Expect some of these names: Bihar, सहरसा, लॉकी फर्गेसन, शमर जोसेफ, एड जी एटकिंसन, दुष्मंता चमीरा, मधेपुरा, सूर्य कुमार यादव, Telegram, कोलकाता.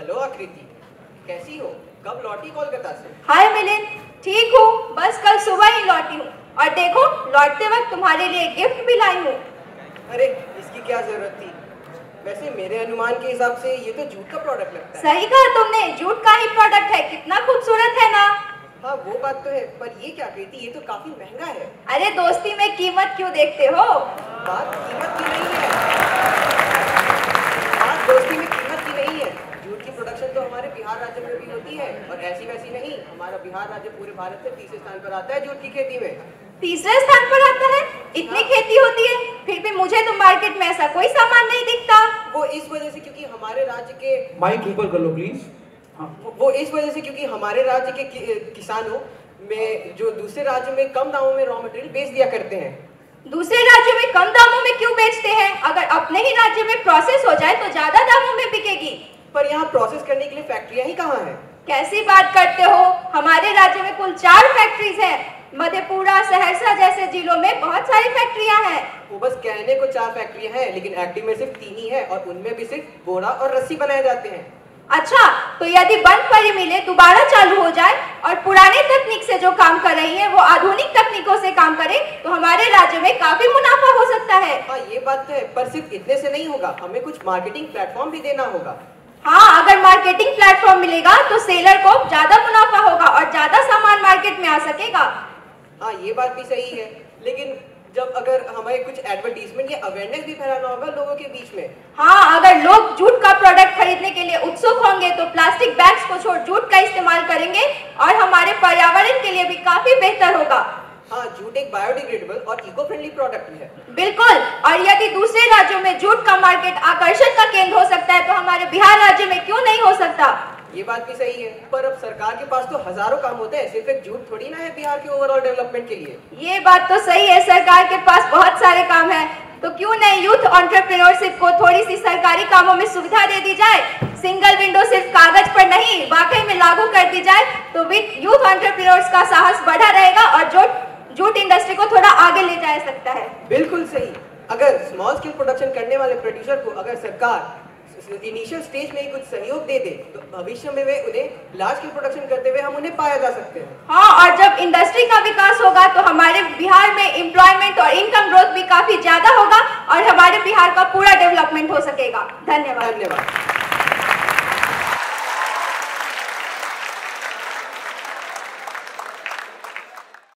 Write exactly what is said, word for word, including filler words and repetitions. Hello आकृति, कैसी हो? कब लौटी कोलकाता से? हाय मिलिंद, ठीक हूँ, बस कल सुबह ही लौटी हूँ। और देखो, लौटते वक्त तुम्हारे लिए गिफ्ट भी लाई हूँ। अरे इसकी क्या जरूरत थी? वैसे मेरे अनुमान के हिसाब से ये तो जूट का प्रोडक्ट लगता है। सही कहा तुमने, जूट का ही प्रोडक्ट है। कितना खूबसूरत है ना। हाँ वो बात तो है, पर ये क्या कहती, ये तो काफी महंगा है। अरे दोस्ती में कीमत क्यों देखते हो? बात कीमत की नहीं है, बात दोस्ती में कीमत की नहीं है। जूट की प्रोडक्शन तो हमारे बिहार राज्य में भी होती है, और ऐसी वैसी नहीं। हमारा बिहार राज्य पूरे भारत से तीसरे स्थान पर आता है जूट की खेती में। तीसरे स्थान पर आता है? इतनी खेती होती है, फिर भी मुझे तो मार्केट में ऐसा कोई सामान नहीं दिखता। वो इस वजह से क्योंकि हमारे राज्य के माइक ऊपर कर लो प्लीज। वो इस वजह से क्योंकि हमारे राज्य के कि, किसानों में जो दूसरे राज्यों में कम दामों में रॉ मटेरियल बेच दिया करते हैं। दूसरे राज्यों में कम दामों में क्यों बेचते हैं? अगर अपने ही राज्य में प्रोसेस हो जाए तो ज्यादा दामों में बिकेगी। पर यहाँ प्रोसेस करने के लिए फैक्ट्रियाँ ही कहाँ हैं? कैसी बात करते हो, हमारे राज्य में कुल चार फैक्ट्रीज हैं। मधेपुरा, सहरसा जैसे जिलों में बहुत सारी फैक्ट्रियाँ हैं। वो बस कहने को चार फैक्ट्रियाँ हैं, लेकिन एक्टिव में सिर्फ तीन ही है, और उनमें भी सिर्फ बोरा और रस्सी बनाए जाते हैं। अच्छा, तो यदि बंद पड़ी मिले दोबारा चालू हो जाए और पुराने तकनीक से जो काम कर रही है वो आधुनिक तकनीकों से काम करे तो हमारे राज्य में काफी मुनाफा हो सकता है। हाँ ये बात तो है, पर सिर्फ इतने से नहीं होगा, हमें कुछ मार्केटिंग प्लेटफॉर्म भी देना होगा। हाँ अगर मार्केटिंग प्लेटफॉर्म मिलेगा तो सेलर को ज्यादा मुनाफा होगा और ज्यादा सामान मार्केट में आ सकेगा। हाँ ये बात भी सही है, लेकिन जब अगर हमें कुछ एडवर्टाइजमेंट या अवेयरनेस भी फैलाना होगा लोगों के बीच में। हाँ अगर लोग जूट का प्रोडक्ट खरीदने के लिए उत्सुक होंगे तो प्लास्टिक बैग्स को छोड़ जूट का इस्तेमाल करेंगे और हमारे पर्यावरण के लिए भी काफी बेहतर होगा। हाँ जूट एक बायोडिग्रेडेबल और इको फ्रेंडली प्रोडक्ट भी है। बिल्कुल, और यदि दूसरे राज्यों में जूट का मार्केट आकर्षण का केंद्र हो सकता है तो हमारे बिहार राज्य में क्यों नहीं हो सकता? ये बात भी सही है, पर अब सरकार के पास तो हजारों काम होते हैं, सिर्फ एक जूट थोड़ी ना है बिहार के ओवरऑल डेवलपमेंट के लिए। ये बात तो सही है, सरकार के पास बहुत सारे काम हैं, तो क्यों नहीं यूथ एंटरप्रेन्योरशिप को थोड़ी सी सरकारी कामों में सुविधा दे दी जाए। सिंगल विंडो सिर्फ कागज पर नहीं वाकई में लागू कर दी जाए तो यूथ एंटरप्रेन्योर्स का साहस बढ़ा रहेगा और जूट जूट इंडस्ट्री को थोड़ा आगे ले जा सकता है। बिल्कुल सही, अगर स्मॉल स्केल प्रोडक्शन करने वाले प्रोड्यूसर को अगर सरकार इनिशियल स्टेज में ही कुछ सहयोग दे दे तो भविष्य में वे उन्हें लार्ज स्केल प्रोडक्शन करते हुए हम उन्हें पाया जा सकते हैं। हाँ और जब इंडस्ट्री का विकास होगा तो हमारे बिहार में एम्प्लॉयमेंट और इनकम ग्रोथ भी काफी ज्यादा होगा और हमारे बिहार का पूरा डेवलपमेंट हो सकेगा। धन्यवाद धन्यवाद।